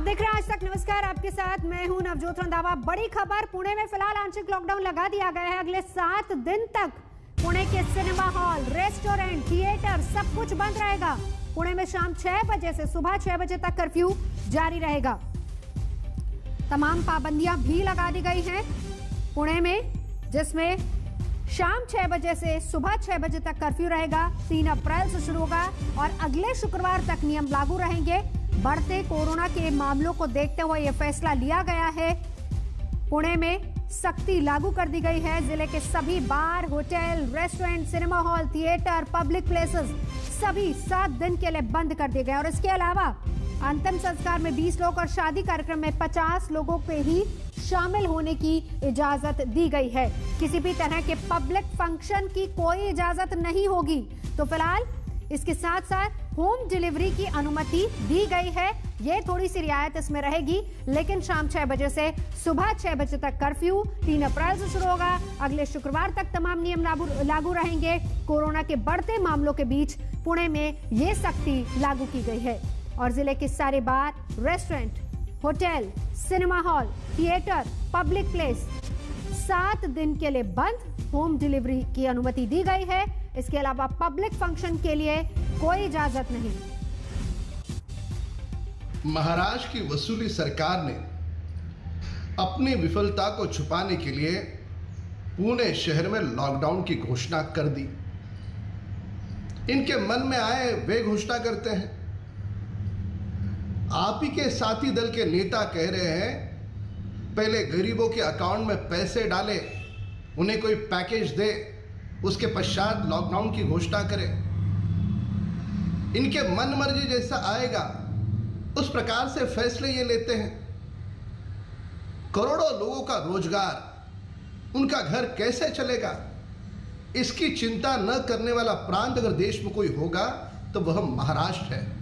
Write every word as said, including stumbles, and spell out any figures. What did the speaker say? आप देख रहे हैं आज तक। नमस्कार, आपके साथ मैं हूं नवजोत रंधावा। बड़ी खबर, पुणे में फिलहाल आंशिक लॉकडाउन लगा दिया गया है। अगले सात दिन तक पुणे के सिनेमा हॉल, रेस्टोरेंट, थिएटर सब कुछ बंद रहेगा। पुणे में शाम छह बजे से सुबह छह बजे तक कर्फ्यू जारी रहेगा। तमाम पाबंदियां भी लगा दी गई हैं पुणे में, जिसमें शाम छह बजे से सुबह छह बजे तक कर्फ्यू रहेगा। तीन अप्रैल से शुरू होगा और अगले शुक्रवार तक नियम लागू रहेंगे। बढ़ते कोरोना के मामलों को देखते हुए यह फैसला लिया गया है। पुणे में सख्ती लागू कर दी गई है। जिले के सभी bar, hotel, restaurant, cinema hall, theatre, public places सभी सात दिन के लिए बंद कर दिए गए। और इसके अलावा अंतिम संस्कार में बीस लोग और शादी कार्यक्रम में पचास लोगों के ही शामिल होने की इजाजत दी गई है। किसी भी तरह के पब्लिक फंक्शन की कोई इजाजत नहीं होगी। तो फिलहाल इसके साथ साथ होम डिलीवरी की अनुमति दी गई है। ये थोड़ी सी रियायत इसमें रहेगी, लेकिन शाम छह बजे से सुबह छह बजे तक कर्फ्यू तीन अप्रैल से शुरू होगा। अगले शुक्रवार तक तमाम नियम लागू लागू रहेंगे। कोरोना के बढ़ते मामलों के बीच पुणे में ये सख्ती लागू की गई है और जिले के सारे bar, restaurant, hotel, cinema hall, theatre, public place सात दिन के लिए बंद। होम डिलीवरी की अनुमति दी गई है। इसके अलावा पब्लिक फंक्शन के लिए कोई इजाजत नहीं। महाराष्ट्र की वसूली सरकार ने अपनी विफलता को छुपाने के लिए पुणे शहर में लॉकडाउन की घोषणा कर दी। इनके मन में आए वे घोषणा करते हैं। आप ही के साथी दल के नेता कह रहे हैं, पहले गरीबों के अकाउंट में पैसे डाले, उन्हें कोई पैकेज दे, उसके पश्चात लॉकडाउन की घोषणा करें। इनके मन मर्जी जैसा आएगा उस प्रकार से फैसले ये लेते हैं। करोड़ों लोगों का रोजगार, उनका घर कैसे चलेगा, इसकी चिंता न करने वाला प्रांत अगर देश में कोई होगा तो वह महाराष्ट्र है।